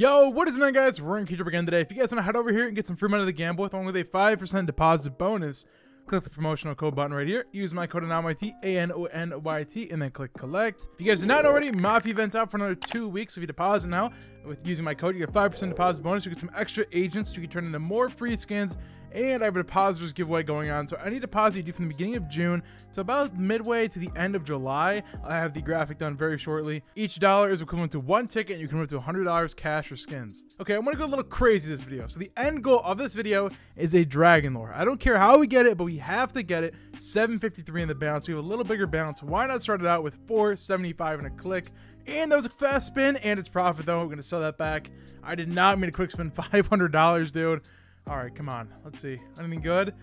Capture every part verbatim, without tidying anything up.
Yo, what is up, guys? We're in KeyDrop again today. If you guys want to head over here and get some free money to the gamble with, along with a five percent deposit bonus, click the promotional code button right here. Use my code ANONYT, A N O N Y T, and then click collect. If you guys are not already, Mafia event's out for another two weeks. If you deposit now with using my code, you get five percent deposit bonus. You get some extra agents you can turn into more free skins, and I have a depositors giveaway going on. So any deposit you do from the beginning of June to about midway to the end of July, I have the graphic done very shortly. Each dollar is equivalent to one ticket, and you can run up to one hundred dollars cash or skins. Okay, I'm gonna go a little crazy this video. So the end goal of this video is a Dragon Lore. I don't care how we get it, but we have to get it. seven fifty-three in the balance. We have a little bigger balance. Why not start it out with four seventy-five and a click? And that was a fast spin, and it's profit though. We're gonna sell that back. I did not mean to quick spin five hundred dollars, dude. All right, come on. Let's see. Anything good?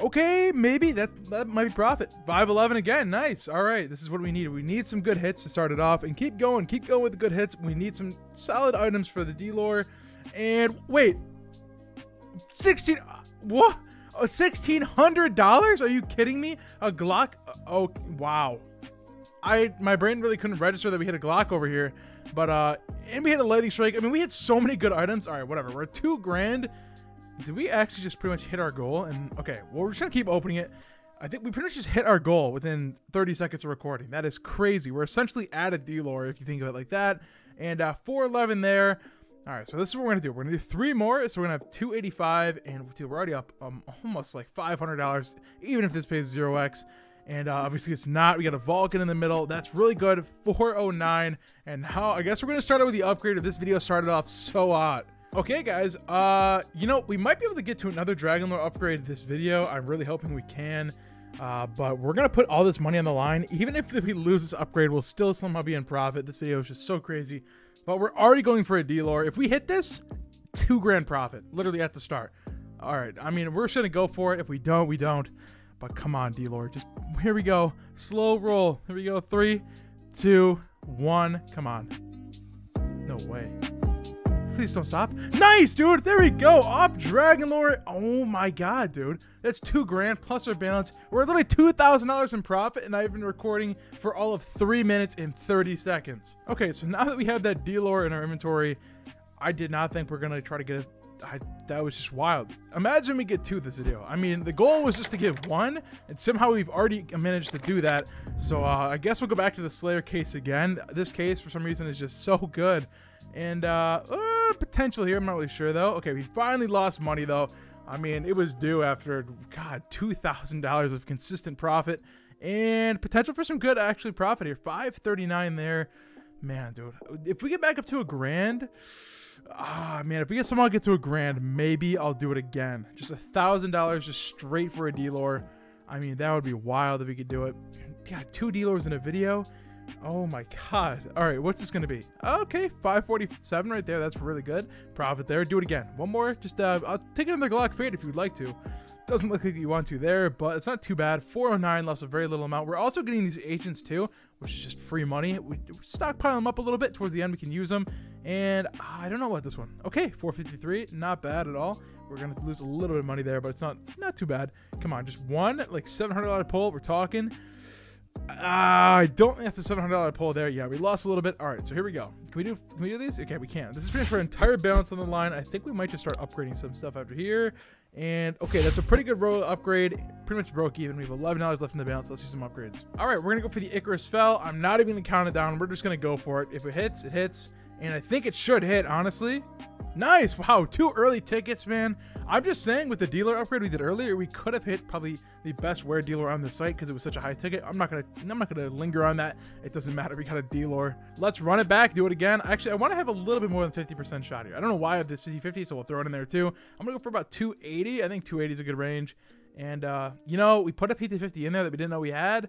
Okay, maybe. That that might be profit. five eleven again. Nice. All right, this is what we need. We need some good hits to start it off. And keep going. Keep going with the good hits. We need some solid items for the D-Lore. And wait. sixteen... What? Oh, sixteen hundred dollars? Are you kidding me? A Glock? Oh, wow. I My brain really couldn't register that we hit a Glock over here. But, uh... And we hit a lightning strike. I mean, we had so many good items. All right, whatever. We're at two grand. Did we actually just pretty much hit our goal? And okay, well, we're just gonna keep opening it. I think we pretty much just hit our goal within thirty seconds of recording. That is crazy. We're essentially at a D-Lore if you think of it like that. And uh, four eleven there. All right, so this is what we're gonna do. We're gonna do three more. So we're gonna have two eighty-five, and we're already up um, almost like five hundred dollars, even if this pays zero x. And uh, obviously it's not. We got a Vulcan in the middle. That's really good. four oh nine. And now I guess we're gonna start out with the upgrade. If this video started off so hot. Okay, guys, uh, you know, we might be able to get to another Dragon Lore upgrade this video. I'm really hoping we can, uh, but we're going to put all this money on the line. Even if we lose this upgrade, we'll still somehow be in profit. This video is just so crazy, but we're already going for a D-Lore. If we hit this, two grand profit, literally at the start. All right, I mean, we're just going to go for it. If we don't, we don't, but come on, D-Lore, just, here we go. Slow roll. Here we go. Three, two, one. Come on. No way. Please don't stop. Nice, dude. There we go. Up Dragon Lore. Oh my God, dude. That's two grand plus our balance. We're literally two thousand dollars in profit, and I've been recording for all of three minutes and thirty seconds. Okay, so now that we have that D-Lore in our inventory, I did not think we're going to try to get it. I, that was just wild. Imagine we get two this video. I mean, the goal was just to get one, and somehow we've already managed to do that. So uh, I guess we'll go back to the Slayer case again. This case, for some reason, is just so good. And uh, uh, potential here, I'm not really sure, though. Okay, we finally lost money, though. I mean, it was due after, God, two thousand dollars of consistent profit. And potential for some good, actually, profit here. five thirty-nine there. Man, dude, if we get back up to a grand, ah, oh, man, if we get somehow get to a grand, maybe I'll do it again. Just a thousand dollars, just straight for a D-Lore. I mean, that would be wild if we could do it. God, two D-Lores in a video. Oh my God. All right, what's this gonna be? Okay, five forty-seven right there. That's really good profit there. Do it again. One more. Just uh, I'll take another Glock fade if you'd like to. Doesn't look like you want to there, but it's not too bad. four oh nine, lost a very little amount. We're also getting these agents too, which is just free money. We stockpile them up a little bit. Towards the end, we can use them. And I don't know about this one. Okay, four fifty-three, not bad at all. We're gonna lose a little bit of money there, but it's not not too bad. Come on, just one like seven hundred dollar pull. We're talking. Uh, I don't think that's a seven hundred dollar pull there. Yeah, we lost a little bit. All right, so here we go. Can we do can we do these? Okay, we can. This is pretty much our entire balance on the line. I think we might just start upgrading some stuff after here. And okay, that's a pretty good roll upgrade. Pretty much broke even. We have eleven dollars left in the balance. Let's do some upgrades. All right, we're gonna go for the Icarus Fell. I'm not even gonna count it down. We're just gonna go for it. If it hits, it hits. And I think it should hit, honestly. Nice. Wow, two early tickets, man. I'm just saying, with the D-Lore upgrade we did earlier, we could have hit probably the best rare D-Lore on the site because it was such a high ticket. I'm not gonna I'm not gonna linger on that. It doesn't matter. We got a D-Lore. Let's run it back, do it again. Actually, I want to have a little bit more than fifty percent shot here. I don't know why I have this fifty fifty, so we'll throw it in there too. I'm gonna go for about two eighty. I think two eighty is a good range. And uh, you know, we put a P two fifty in there that we didn't know we had.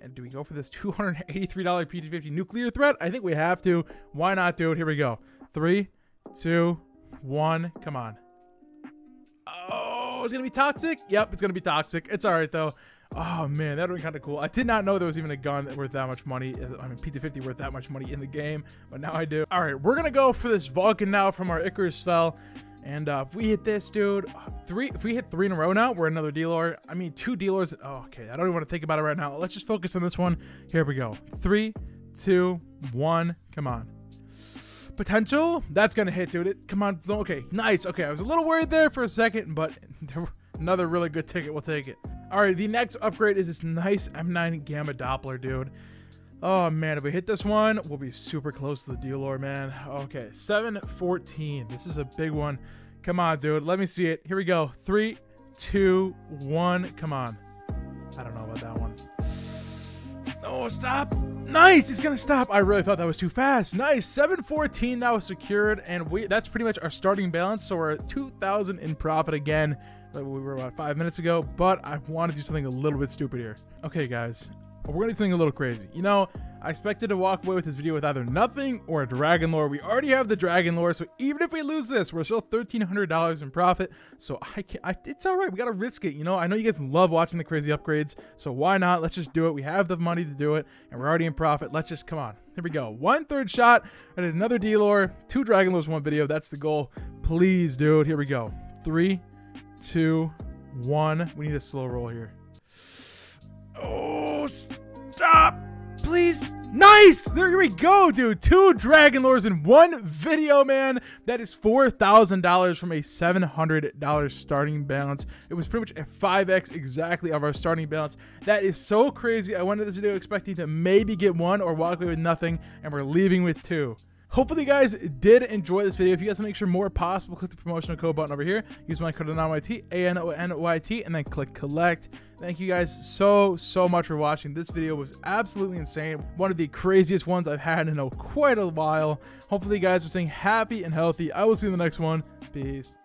And do we go for this two hundred eighty-three dollar P two fifty nuclear threat? I think we have to. Why not, dude? Here we go. Three, two, one. Come on. Oh, it's going to be toxic. Yep, it's going to be toxic. It's all right, though. Oh, man, that would be kind of cool. I did not know there was even a gun worth that much money. I mean, P two fifty worth that much money in the game, but now I do. All right, we're going to go for this Vulcan now from our Icarus Fell. And uh, if we hit this, dude, three, if we hit three in a row now, we're another D-Lore. I mean, two D-Lores. Oh, okay. I don't even want to think about it right now. Let's just focus on this one. Here we go. Three, two, one. Come on. potential. That's gonna hit, dude. It, come on. Okay, nice. Okay, I was a little worried there for a second, but another really good ticket. We'll take it. All right, the next upgrade is this nice M nine Gamma Doppler, dude. Oh, man, if we hit this one, we'll be super close to the deal lore, man. Okay, seven fourteen. This is a big one. Come on, dude. Let me see it. Here we go. Three, two, one. Come on. I don't know about that one. Oh, stop. Nice. He's going to stop. I really thought that was too fast. Nice. seven fourteen now secured, and we that's pretty much our starting balance, so we're at two thousand in profit again. Like we were about five minutes ago, but I want to do something a little bit stupid here. Okay, guys. We're going to do something a little crazy. You know, I expected to walk away with this video with either nothing or a Dragon Lore. We already have the Dragon Lore, so even if we lose this, we're still thirteen hundred dollars in profit. So I can't, I, it's all right. We got to risk it. You know, I know you guys love watching the crazy upgrades, so why not? Let's just do it. We have the money to do it, and we're already in profit. Let's just, come on. Here we go. One third shot at another D-Lore, two Dragon Lores, one video. That's the goal. Please, dude. Here we go. Three, two, one. We need a slow roll here. Oh, stop, please. Nice. There we go, dude. Two Dragon Lores in one video, man. That is four thousand dollars from a seven hundred dollars starting balance. It was pretty much a five X exactly of our starting balance. That is so crazy. I went into this video expecting to maybe get one or walk away with nothing, and we're leaving with two. Hopefully you guys did enjoy this video. If you guys want to make sure more possible, click the promotional code button over here. Use my code ANONYT, A N O N Y T, and then click collect. Thank you guys so, so much for watching. This video was absolutely insane. One of the craziest ones I've had in a, quite a while. Hopefully you guys are staying happy and healthy. I will see you in the next one. Peace.